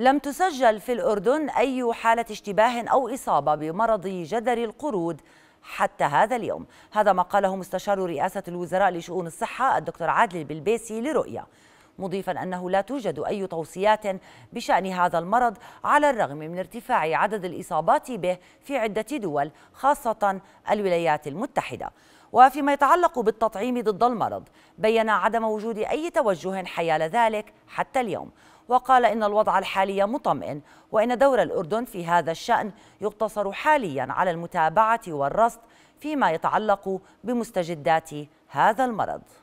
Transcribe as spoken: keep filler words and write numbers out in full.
لم تسجل في الأردن أي حالة اشتباه أو إصابة بمرض جدر القرود حتى هذا اليوم. هذا ما قاله مستشار رئاسة الوزراء لشؤون الصحة الدكتور عادل البلبيسي لرؤية، مضيفا أنه لا توجد أي توصيات بشأن هذا المرض على الرغم من ارتفاع عدد الإصابات به في عدة دول خاصة الولايات المتحدة. وفيما يتعلق بالتطعيم ضد المرض، بيّن عدم وجود أي توجه حيال ذلك حتى اليوم، وقال إن الوضع الحالي مطمئن، وإن دور الأردن في هذا الشأن يقتصر حاليا على المتابعة والرصد فيما يتعلق بمستجدات هذا المرض.